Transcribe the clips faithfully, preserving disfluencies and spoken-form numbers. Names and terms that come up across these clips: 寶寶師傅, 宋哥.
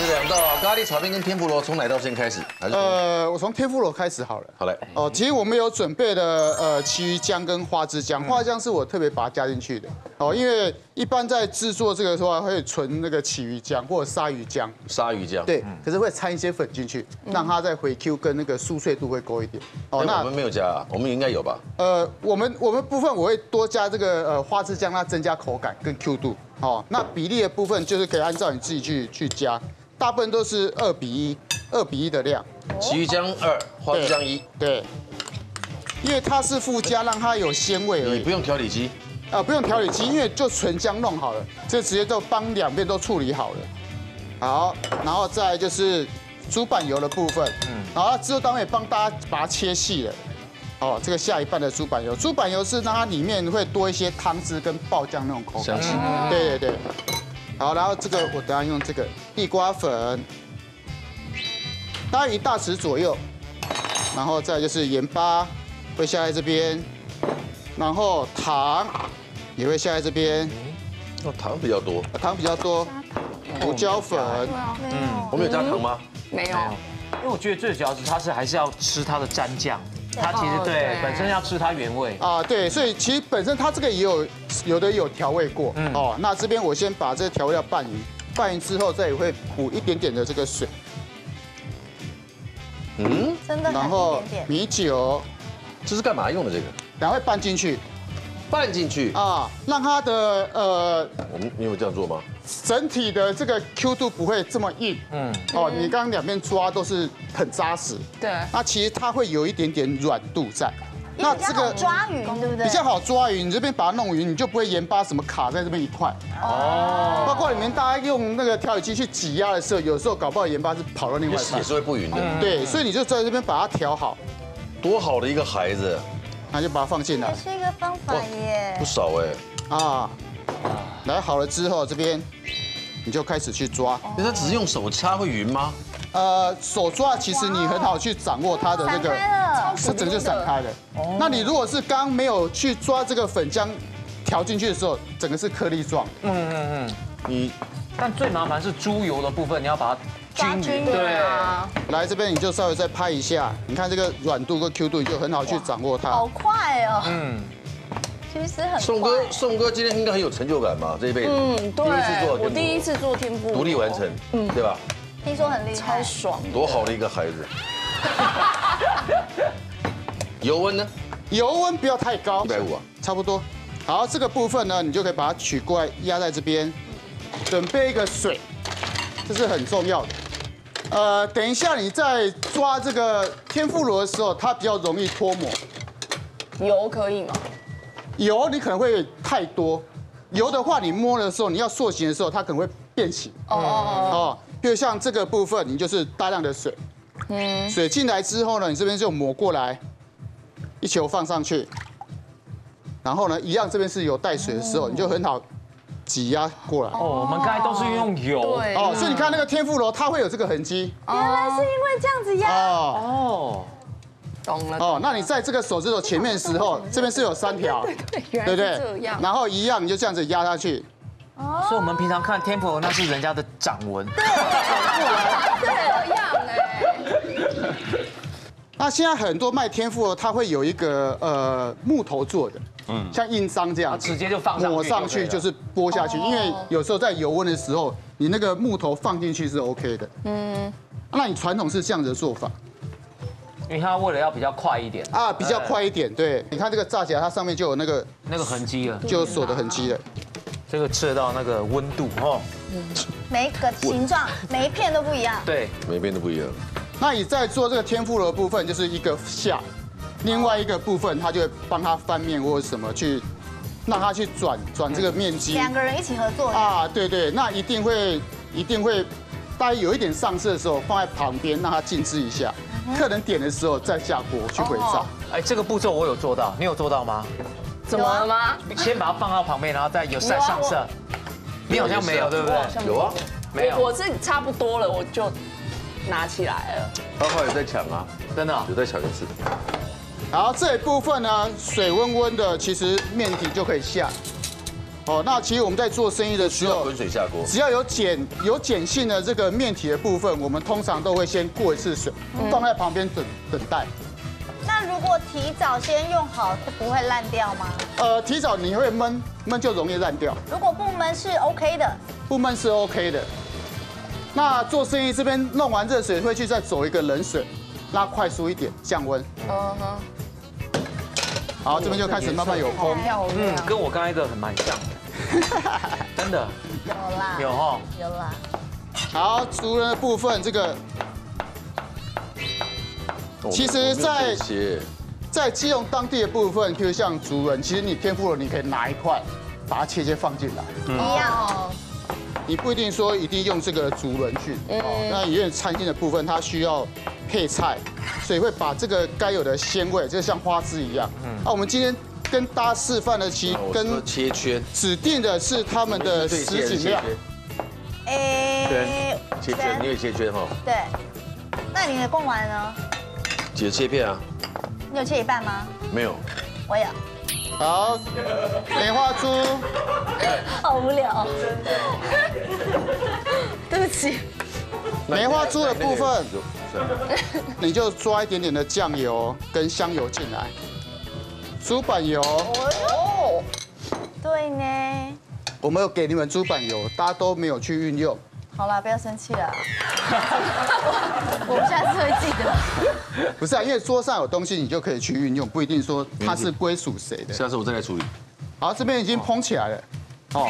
有两道啊，咖喱炒面跟天妇罗，从哪道先开始？还是呃，我从天妇罗开始好了。好嘞。哦、呃，其实我们有准备的呃，旗鱼姜跟花枝姜，花枝姜是我特别把它加进去的。哦、呃，因为一般在制作这个的时候会存那个旗鱼姜或者鲨鱼姜。鲨鱼姜。对，嗯、可是会掺一些粉进去，让它再回 Q 跟那个酥脆度会高一点。哦、呃，那我们没有加、啊，我们应该有吧？呃，我们我们部分我会多加这个呃花枝姜，它增加口感跟 Q 度。 哦，那比例的部分就是可以按照你自己去去加，大部分都是二比一，二比一的量。旗鱼姜二，花枝姜一。对，因为它是附加，让它有鲜味而已。你不用调理机啊，不用调理机，因为就纯姜弄好了，这直接就帮两边都处理好了。好，然后再就是猪板油的部分，嗯，然后之后当然也帮大家把它切细了。 哦，这个下一半的猪板油，猪板油是让它里面会多一些汤汁跟爆酱那种口感。对对对。好，然后这个我等下用这个地瓜粉，大概一大匙左右，然后再就是盐巴会下在这边，然后糖也会下在这边。哦，糖比较多。糖比较多。胡椒粉。嗯，我们有加糖吗？没有。因为我觉得最主要是它是还是要吃它的蘸酱。 它其实对本身要吃它原味啊，对，所以其实本身它这个也有有的有调味过，嗯、哦，那这边我先把这个调味料拌匀，拌匀之后再也会补一点点的这个水，嗯，真的，然后米酒，这是干嘛用的这个？然后拌进去，拌进去啊，让它的呃，我们你有这样做吗？整体的这个 Q 度不会这么硬，嗯，哦，你刚刚两边抓都是。 很扎实，对。那其实它会有一点点软度在，那这个抓匀，对不对？比较好抓匀，你这边把它弄匀，你就不会盐巴什么卡在这边一块。哦。包括你们大家用那个调理机去挤压的时候，有时候搞不好盐巴是跑到另外一块，也是会不匀的。对，所以你就在这边把它调好。多好的一个孩子，那就把它放进来。也是一个方法耶。不少哎。啊。来好了之后，这边你就开始去抓。那它只是用手掐会匀吗？ 呃，手抓其实你很好去掌握它的这个，是整就散开了。那你如果是刚没有去抓这个粉浆调进去的时候，整个是颗粒状。嗯嗯嗯。你，但最麻烦是猪油的部分，你要把它均匀。对啊。来这边你就稍微再拍一下，你看这个软度跟 Q 度，你就很好去掌握它。好快哦。嗯。其实很。宋哥，宋哥今天应该很有成就感吧？这一辈子。嗯，对。第一次做，我第一次做天妇罗，独立完成，嗯，对吧？ 听说很厉害，超爽！多好的一个孩子。油温呢？油温不要太高，一百五啊，差不多。好，这个部分呢，你就可以把它取过来，压在这边，准备一个水，这是很重要的。呃，等一下你在抓这个天妇罗的时候，它比较容易脱模。油可以吗？油你可能会太多，油的话，你摸的时候，你要塑形的时候，它可能会变形。哦哦哦。 比如像这个部分，你就是大量的水，嗯，水进来之后呢，你这边就抹过来，一球放上去，然后呢，一样这边是有带水的时候，你就很好挤压过来。哦，我们刚才都是用油，哦，所以你看那个天妇罗，它会有这个痕迹。原来是因为这样子压。哦，懂了。哦，那你在这个手指头前面的时候，这边是有三条，对不对？这样。然后一样，你就这样子压下去。 所以，我们平常看天妇罗，那是人家的掌纹。对，这样哎。那现在很多卖天妇罗，它会有一个呃木头做的，嗯，像印章这样，直接就放上抹上去，就是拨下去。因为有时候在油温的时候，你那个木头放进去是 OK 的。嗯，那你传统是这样的做法，因为它为了要比较快一点啊，比较快一点。对，你看这个炸起来，它上面就有那个那个痕迹了，就有锁的痕迹了。 这个吃到那个温度哦，每个形状每一片都不一样，对，每一片都不一样。那你在做这个天妇罗的部分，就是一个下，另外一个部分它就会帮它翻面或者什么去，让它去转转这个面积。两个人一起合作啊，对对，那一定会一定会，大概有一点上色的时候放在旁边让它静置一下，客人点的时候再下锅去回炸。哎，这个步骤我有做到，你有做到吗？ 怎么了吗？先把它放到旁边，然后再有再上色。你好像没有，对不对？有啊，没有。我是差不多了，我就拿起来了。他后来在抢啊，真的有在抢一次。好，这一部分呢，水温温的，其实面体就可以下。哦，那其实我们在做生意的时候，滚水下锅，只要有碱有碱性的这个面体的部分，我们通常都会先过一次水，放在旁边等等待。那如果提早先用好，不会烂掉吗？呃，提早你会闷，闷就容易烂掉。如果不闷是 OK 的，不闷是 OK 的。那做生意这边弄完热水，会去再走一个冷水，拉快速一点降温。嗯哼。 好，这边就开始慢慢有空，嗯，跟我刚才的很蛮像的，真的。有啦，有哈，有啦。好，熟人的部分，这个其实在在基隆当地的部分，譬如像竹人，其实你天妇罗你可以拿一块，把它切切放进来，一样哦。你不一定说一定用这个竹人去，那因为餐厅的部分它需要配菜。 所以会把这个该有的鲜味，就像花枝一样。嗯，那我们今天跟大家示范的，其跟切圈指定的是他们的什锦料。哎，切圈，你有切圈哈？对。那你的贡丸呢？几切片啊？你有切一半吗？没有。我有。好，梅花猪。好无聊。对不起。梅花猪的部分。 你就抓一点点的酱油跟香油进来，猪板油。哦，对呢。我没有给你们猪板油，大家都没有去运用。好啦，不要生气啦。我们下次会记得。不是啊，因为桌上有东西，你就可以去运用，不一定说它是归属谁的。下次我再来处理。好，这边已经烹起来了。哦。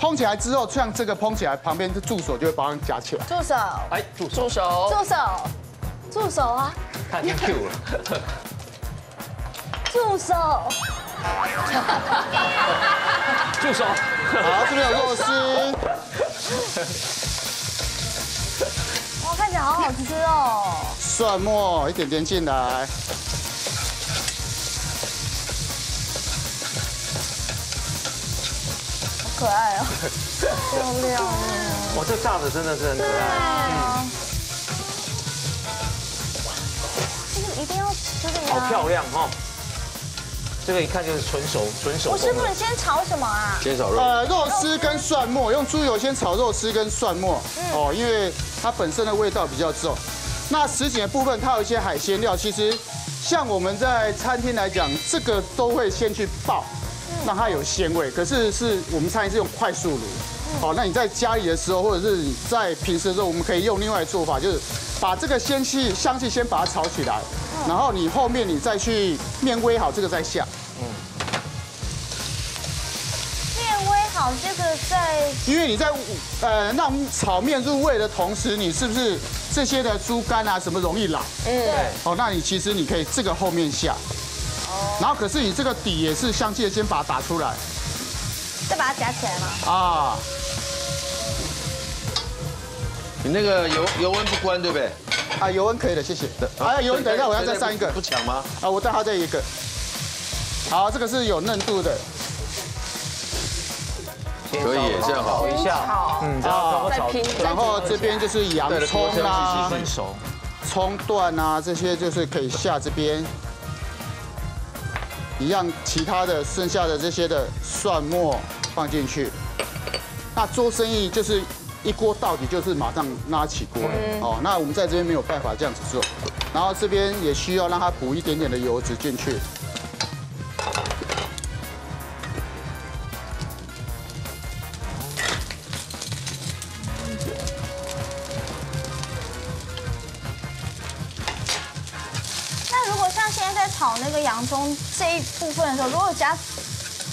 烹起来之后，像这个烹起来，旁边的助手就会帮它夹起来。助手，哎，助手，助手，助手，助手啊！他已经 Q 了。助手，助手。好，这边有肉丝。哇，看起来好好吃哦。蒜末一点点进来。 可爱哦，漂亮！哇，这炸的真的是很可爱。这个一定要吃这个。好漂亮哈！这个一看就是纯熟，纯手。我师傅，你先炒什么啊？先炒肉。呃，肉丝跟蒜末，用猪油先炒肉丝跟蒜末。哦，因为它本身的味道比较重。那什锦的部分，它有一些海鲜料，其实像我们在餐厅来讲，这个都会先去爆。 让它有鲜味，可是是我们餐饮是用快速炉，好，那你在家里的时候，或者是你在平时的时候，我们可以用另外的做法，就是把这个鲜气、香气先把它炒起来，然后你后面你再去面煨好这个再下。嗯，面煨好这个再，因为你在呃让炒面入味的同时，你是不是这些的猪肝啊什么容易老？嗯，对。哦，那你其实你可以这个后面下。 然后，可是你这个底也是香气的，先把它打出来，再把它夹起来嘛。啊，你那个油油温不关对不对？啊，油温可以的，谢谢。啊，油温等一下我要再上一个。不抢吗？啊，我再还再一个。好，这个是有嫩度的，可以，这样好一下。嗯，啊，然后这边就是洋葱啊，葱段啊，这些就是可以下这边。 一样，其他的剩下的这些的蒜末放进去。那做生意就是一锅到底，就是马上拉起锅哦。那我们在这边没有办法这样子做，然后这边也需要让它补一点点的油脂进去。那如果像现在在炒那个洋葱。 这一部分的时候，如果加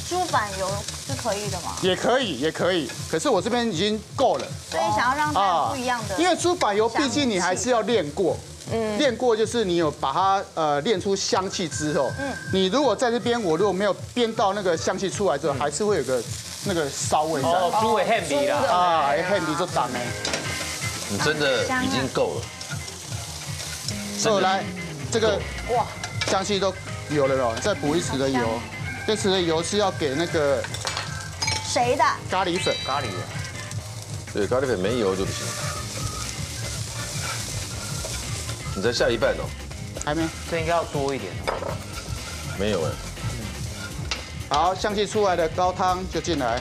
猪板油是可以的吗？也可以，也可以。可是我这边已经够了，所以想要让它不一样的。因为猪板油毕竟你还是要炼过，嗯，炼过就是你有把它呃炼出香气之后，嗯，你如果在这边我如果没有煸到那个香气出来之后，还是会有个那个骚味在。哦，猪的很味啦，啊，很味就淡了。你真的已经够了。再来，这个哇，香气都。 有了哦，再补一匙的油，这匙的油是要给那个谁的？咖喱粉，咖喱的。对，咖喱粉没油就不行。你再下一半哦。还没，这应该要多一点。没有哎。好，香气出来的高汤就进来。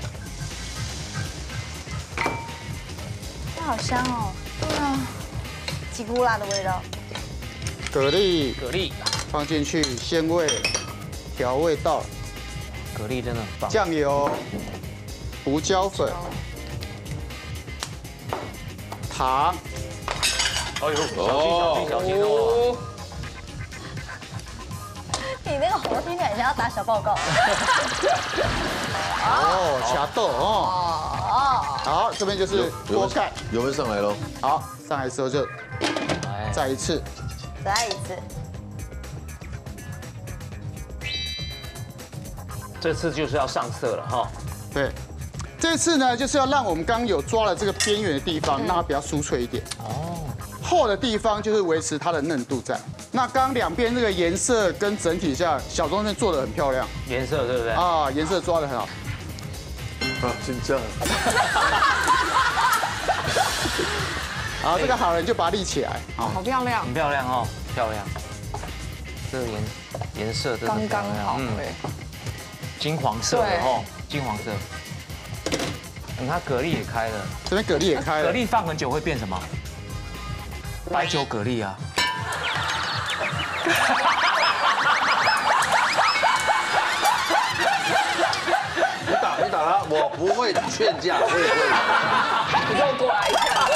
它好香哦，对啊，吉古拉的味道。蛤蜊，蛤蜊放进去，鲜味调味到。蛤蜊真的很棒。酱油、胡椒粉、糖。哎呦，小心小心小心哦！你那个喉听起来像要打小报告。哦，卡豆哦。哦。好，这边就是锅盖，油温上来喽。好，上来的时候就再一次，再一次。这次就是要上色了哈。对，这次呢就是要让我们刚刚有抓了这个边缘的地方，让它比较酥脆一点。哦。厚的地方就是维持它的嫩度在。那刚两边这个颜色跟整体下，小中间做得很漂亮，颜色对不对？啊，颜色抓得很好。啊，真正。好，这个好了，你就把它立起来。好，好漂亮，很漂亮哦，漂亮。这个颜颜色真的刚刚好，嗯，金黄色的哦，金黄色。你看蛤蜊也开了，这边蛤蜊也开了。蛤蜊放很久会变什么？白酒蛤蜊啊。你打你打他，我不会劝架，我也会。你给我过来一下，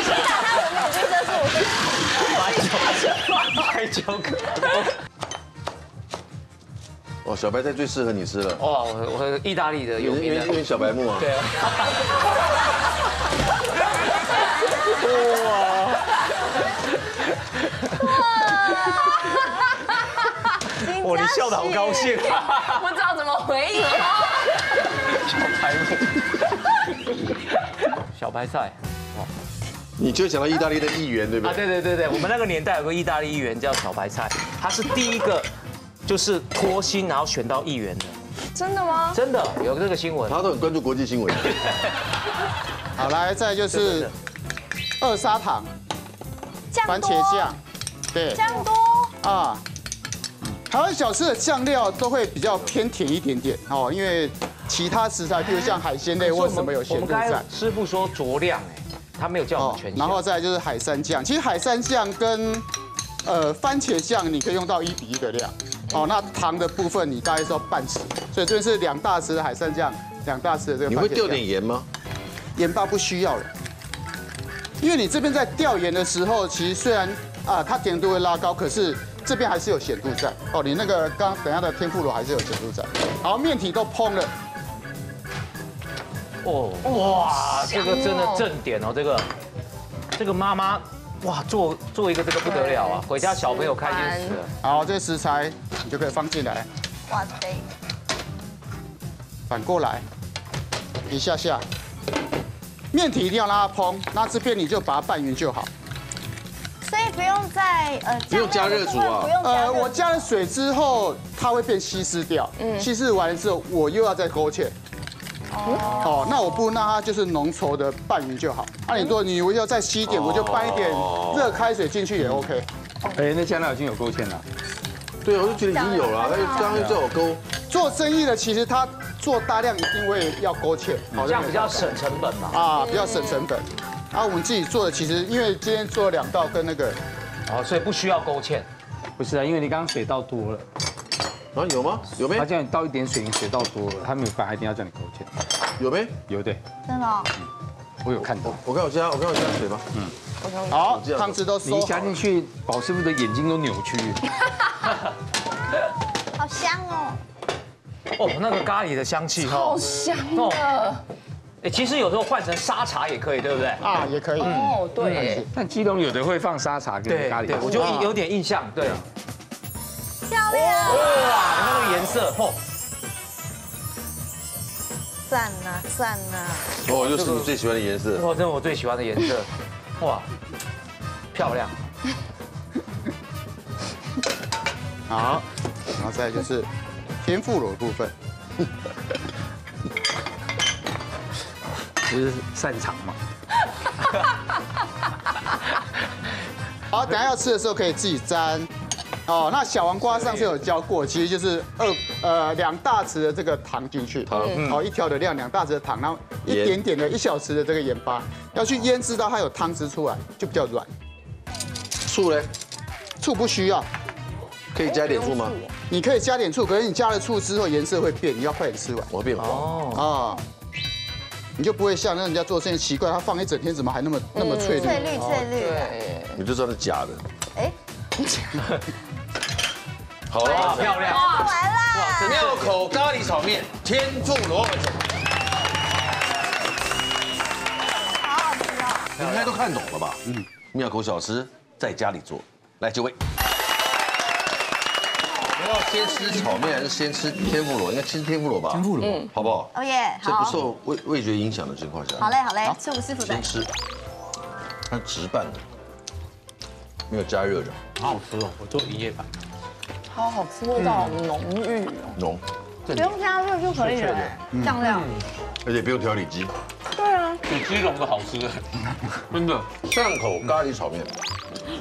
你打他，我没有追责，是我对。白酒，白酒。哦，小白菜最适合你吃了。哇，我我意大利的有名的，因为小白木啊。对啊。哇！你笑得好高兴啊！不知道怎么回应。小白菜，小白菜，你就想到意大利的议员对不对？啊，对对对对，我们那个年代有个意大利议员叫小白菜，他是第一个就是脱薪然后选到议员的。真的吗？真的有这个新闻。他都很关注国际新闻。好，来，再就是二砂糖。 番茄酱，对，酱多啊。台湾小吃的酱料都会比较偏甜一点点哦，因为其他食材，比如像海鲜类或什么有咸度在。师傅说酌量，哎，他没有叫我们全。然后再就是海山酱，其实海山酱跟呃番茄酱你可以用到一比一的量哦。那糖的部分你大概是要半匙，所以这是两大匙的海山酱，两大匙的这个。你会丢点盐吗？盐巴不需要了。 因为你这边在调盐的时候，其实虽然啊它甜度会拉高，可是这边还是有咸度在哦。你那个刚等下的天妇罗还是有咸度在。好，面体都烹了。哦，哇，这个真的正点哦，这个这个妈妈哇做做一个这个不得了啊，回家小朋友开心死了。好，这个食材你就可以放进来。哇塞！反过来，一下下。 面体一定要让它蓬，那这边你就把它拌匀就好。所以不用再呃，不用加热煮啊。呃，我加了水之后，它会变稀释掉。嗯。稀释完了之后，我又要再勾芡。哦。哦，那我不如让它就是浓稠的拌匀就好。那你说你我要再稀一点，我就拌一点热开水进去也 OK。哎，那加料已经有勾芡了。对，我就觉得已经有了，他刚刚叫我勾。做生意的其实他。 做大量一定会要勾芡，这样比较省成本嘛。啊，比较省成本。啊，我们自己做的其实，因为今天做了两道跟那个，哦，所以不需要勾芡。不是啊，因为你刚刚水倒多了。啊，有吗？有没？他叫你倒一点水，你水倒多了，他没有办法，一定要叫你勾芡。有没？有对。真的？我有看到。我看我加，我看我加水吧。嗯。好，汤汁都收。你一加进去，宝师傅的眼睛都扭曲。好香哦。 哦，那个咖喱的香气，好香啊！哎，其实有时候换成沙茶也可以，对不对？啊，也可以。哦，对。但基隆有的会放沙茶跟咖喱，对，我就有点印象。对。漂亮！哇，那个颜色，嚯！赞啊赞啊！哦，又是你最喜欢的颜色。哦，这是我最喜欢的颜色。哇，漂亮。好，然后再就是。 天妇罗部分，就是擅长嘛。好，等下要吃的时候可以自己沾。哦，那小黄瓜上次有教过，其实就是二呃两大匙的这个糖进去，糖，好一条的量两大匙的糖，然后一点点的一小匙的这个盐巴，要去腌制到它有汤汁出来，就比较软。醋嘞？醋不需要，可以加点醋吗？你可以加点醋，可是你加了醋之后颜色会变，你要快点吃完。我变黄哦啊。 你就不会像人家做生意奇怪，他放一整天怎么还那么那么翠绿？翠绿翠绿，对，你就知道是假的。哎，好了，漂亮，完了，妙口咖喱炒面，天助罗尔者。好好吃哦！你应该都看懂了吧？嗯，妙口小吃在家里做，来就位。你要先吃炒面还是先吃天妇罗？应该吃天妇罗吧？天妇罗，好不好？哦耶，在不受味味觉影响的情况下。好嘞，好嘞，吃我们师傅的。先吃，它直拌的，没有加热的，好好吃哦！我做一夜版，好好吃，味道浓郁，浓，不用加热就可以了，酱料，而且不用调理鸡。对啊，比鸡笼的好吃，真的。巷口咖喱炒面，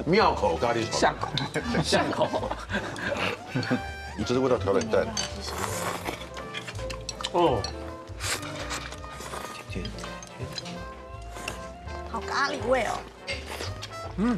庙口咖喱炒面，巷口，巷口。 你这是味道调得很淡。哦，好咖喱味哦。嗯。